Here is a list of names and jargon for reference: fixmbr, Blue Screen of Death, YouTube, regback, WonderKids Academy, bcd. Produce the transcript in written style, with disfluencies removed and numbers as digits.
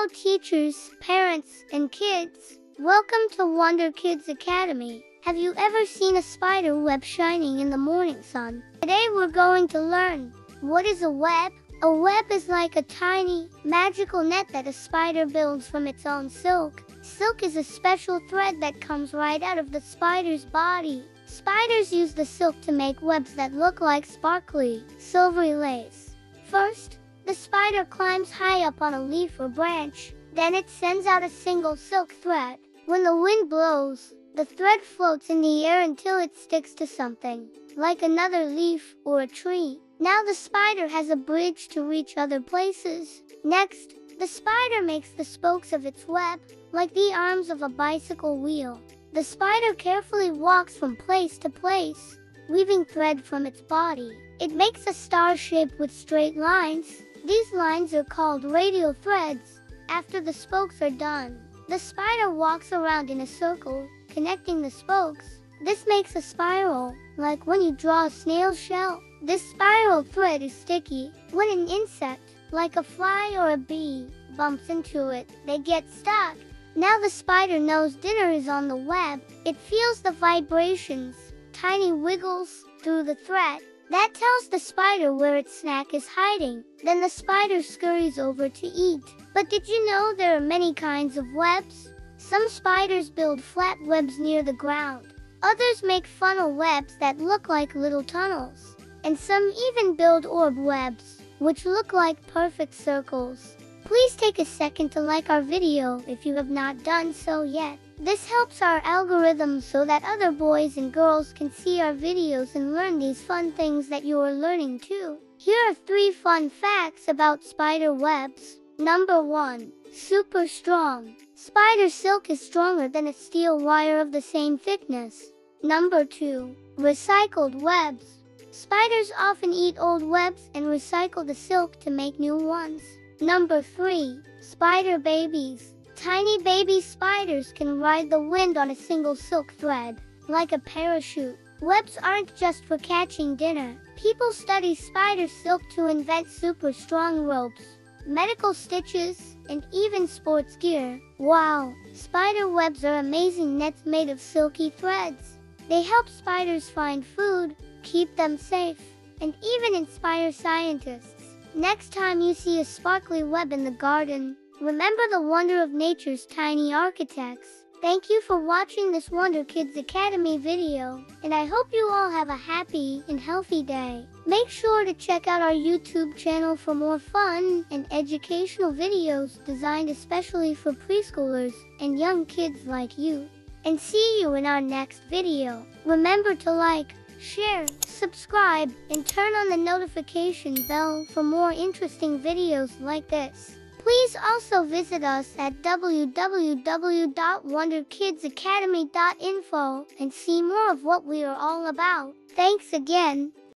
fellow teachers, parents, and kids. Welcome to WonderKids Academy. Have you ever seen a spider web shining in the morning sun? Today we're going to learn, what is a web? A web is like a tiny, magical net that a spider builds from its own silk. Silk is a special thread that comes right out of the spider's body. Spiders use the silk to make webs that look like sparkly, silvery lace. First, the spider climbs high up on a leaf or branch. Then it sends out a single silk thread. When the wind blows, the thread floats in the air until it sticks to something, like another leaf or a tree. Now the spider has a bridge to reach other places. Next, the spider makes the spokes of its web, like the arms of a bicycle wheel. The spider carefully walks from place to place, weaving thread from its body. It makes a star shape with straight lines. These lines are called radial threads. After the spokes are done, the spider walks around in a circle, connecting the spokes. This makes a spiral, like when you draw a snail shell. This spiral thread is sticky. When an insect, like a fly or a bee, bumps into it, they get stuck. Now the spider knows dinner is on the web. It feels the vibrations, tiny wiggles, through the thread. That tells the spider where its snack is hiding. Then the spider scurries over to eat. But did you know there are many kinds of webs? Some spiders build flat webs near the ground. Others make funnel webs that look like little tunnels. And some even build orb webs, which look like perfect circles. Please take a second to like our video if you have not done so yet. This helps our algorithm so that other boys and girls can see our videos and learn these fun things that you are learning too. Here are 3 fun facts about spider webs. Number 1. Super strong. Spider silk is stronger than a steel wire of the same thickness. Number 2. Recycled webs. Spiders often eat old webs and recycle the silk to make new ones. Number 3. Spider babies. Tiny baby spiders can ride the wind on a single silk thread, like a parachute. Webs aren't just for catching dinner. People study spider silk to invent super strong ropes, medical stitches, and even sports gear. Wow! Spider webs are amazing nets made of silky threads. They help spiders find food, keep them safe, and even inspire scientists. Next time you see a sparkly web in the garden, remember the wonder of nature's tiny architects. Thank you for watching this WonderKids Academy video, and I hope you all have a happy and healthy day. Make sure to check out our YouTube channel for more fun and educational videos designed especially for preschoolers and young kids like you. And see you in our next video. Remember to like, share, subscribe, and turn on the notification bell for more interesting videos like this. Please also visit us at www.wonderkidsacademy.info and see more of what we are all about. Thanks again.